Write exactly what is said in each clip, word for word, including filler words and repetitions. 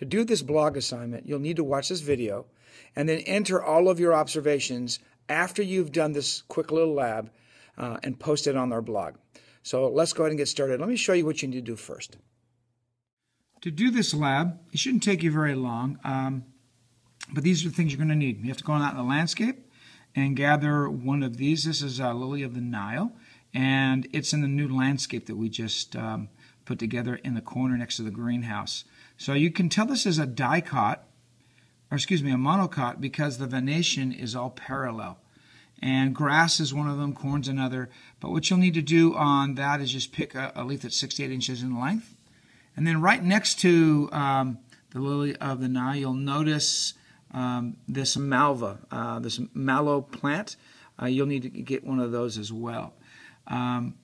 To do this blog assignment, you'll need to watch this video and then enter all of your observations after you've done this quick little lab uh, and post it on our blog. So let's go ahead and get started. Let me show you what you need to do first. To do this lab, it shouldn't take you very long, um, but these are the things you're going to need. You have to go out in the landscape and gather one of these. This is uh, Lily of the Nile, and it's in the new landscape that we just um, put together in the corner next to the greenhouse. So you can tell this is a dicot, or excuse me, a monocot, because the venation is all parallel. And grass is one of them, corn's another. But what you'll need to do on that is just pick a, a leaf that's six to eight inches in length. And then right next to um, the Lily of the Nile, you'll notice um, this malva, uh, this mallow plant. Uh, you'll need to get one of those as well. Um,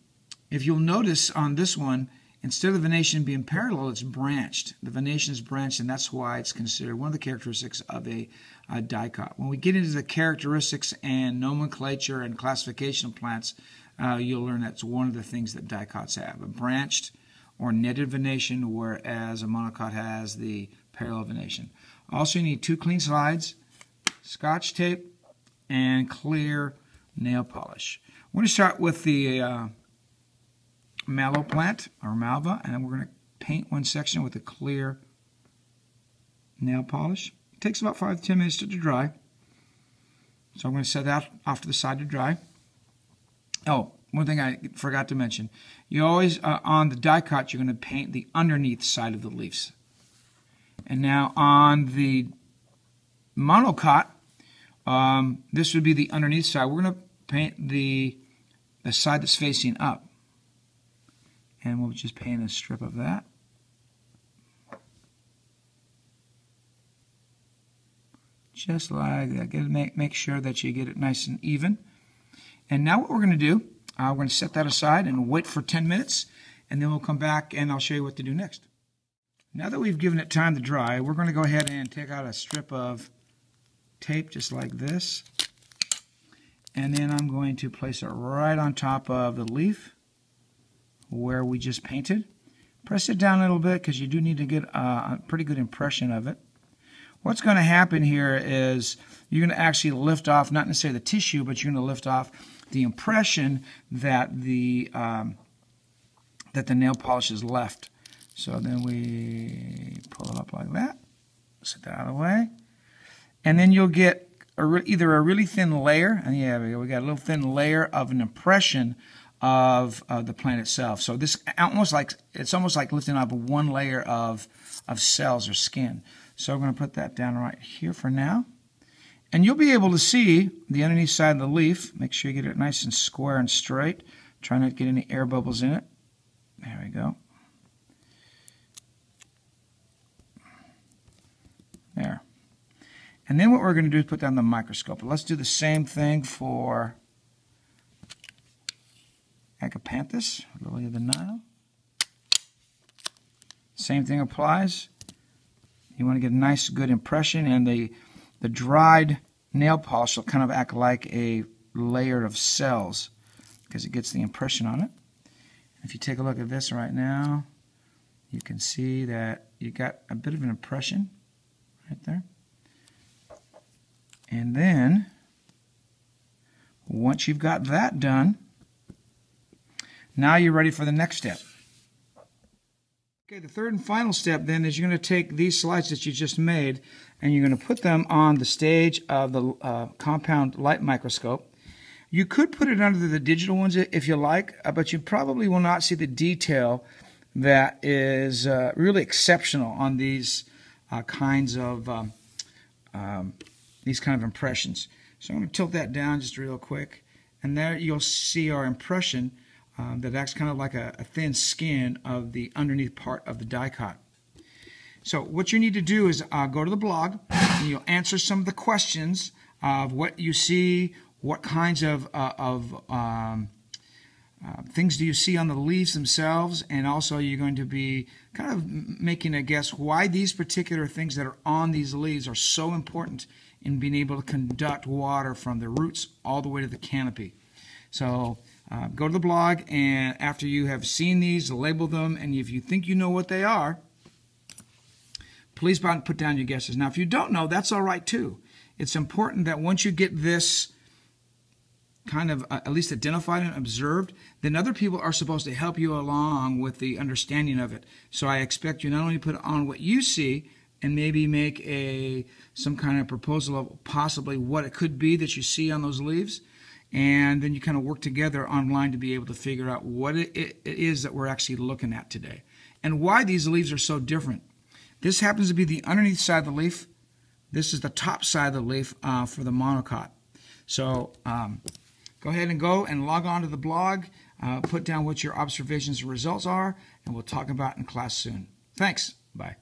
if you'll notice on this one, instead of the venation being parallel, it's branched. The venation is branched, and that's why it's considered one of the characteristics of a, a dicot. When we get into the characteristics and nomenclature and classification of plants, uh, you'll learn that's one of the things that dicots have, a branched or netted venation, whereas a monocot has the parallel venation. Also, you need two clean slides, Scotch tape, and clear nail polish. We're going to start with the uh, mallow plant, or malva, and we're going to paint one section with a clear nail polish. It takes about five to ten minutes to dry, so I'm going to set that off to the side to dry. Oh, one thing I forgot to mention. You always, uh, on the dicot, you're going to paint the underneath side of the leaves. And now on the monocot, um, this would be the underneath side. We're going to paint the, the side that's facing up. And we'll just paint a strip of that. Just like that. Get, make, make sure that you get it nice and even. And now what we're going to do, uh, we're going to set that aside and wait for ten minutes, and then we'll come back and I'll show you what to do next. Now that we've given it time to dry, we're going to go ahead and take out a strip of tape just like this. And then I'm going to place it right on top of the leaf where we just painted. Press it down a little bit because you do need to get a pretty good impression of it. What's going to happen here is you're going to actually lift off, not necessarily the tissue, but you're going to lift off the impression that the um, that the nail polish is left. So then we pull it up like that, set that out of the way, and then you'll get a either a really thin layer, and yeah, we got a little thin layer of an impression of uh, the plant itself. So this almost like it's almost like lifting up one layer of of cells or skin. So I'm going to put that down right here for now. And you'll be able to see the underneath side of the leaf. Make sure you get it nice and square and straight. Try not to get any air bubbles in it. There we go. There. And then what we're going to do is put down the microscope. Let's do the same thing for Agapanthus, Lily of the Nile. Same thing applies. You want to get a nice, good impression, and the the dried nail polish will kind of act like a layer of cells because it gets the impression on it. If you take a look at this right now, you can see that you got a bit of an impression right there. And then, once you've got that done, now you're ready for the next step. Okay, the third and final step then is you're going to take these slides that you just made and you're going to put them on the stage of the uh, compound light microscope. You could put it under the digital ones if you like, but you probably will not see the detail that is uh, really exceptional on these uh, kinds of um, um, these kind of impressions. So I'm going to tilt that down just real quick, and there you'll see our impression. Um, that acts kind of like a, a thin skin of the underneath part of the dicot. So what you need to do is uh, go to the blog, and you'll answer some of the questions of what you see, what kinds of, uh, of um, uh, things do you see on the leaves themselves, and also you're going to be kind of making a guess why these particular things that are on these leaves are so important in being able to conduct water from the roots all the way to the canopy. So Uh, go to the blog, and after you have seen these, label them, and if you think you know what they are, Please put down your guesses. Now, if you don't know, that's all right, too. It's important that once you get this kind of uh, at least identified and observed, then other people are supposed to help you along with the understanding of it. So I expect you not only put on what you see and maybe make a some kind of proposal of possibly what it could be that you see on those leaves, and then you kind of work together online to be able to figure out what it, it is that we're actually looking at today and why these leaves are so different. This happens to be the underneath side of the leaf. This is the top side of the leaf uh, for the monocot. So um, go ahead and go and log on to the blog, uh, put down what your observations and results are, and we'll talk about it in class soon. Thanks. Bye.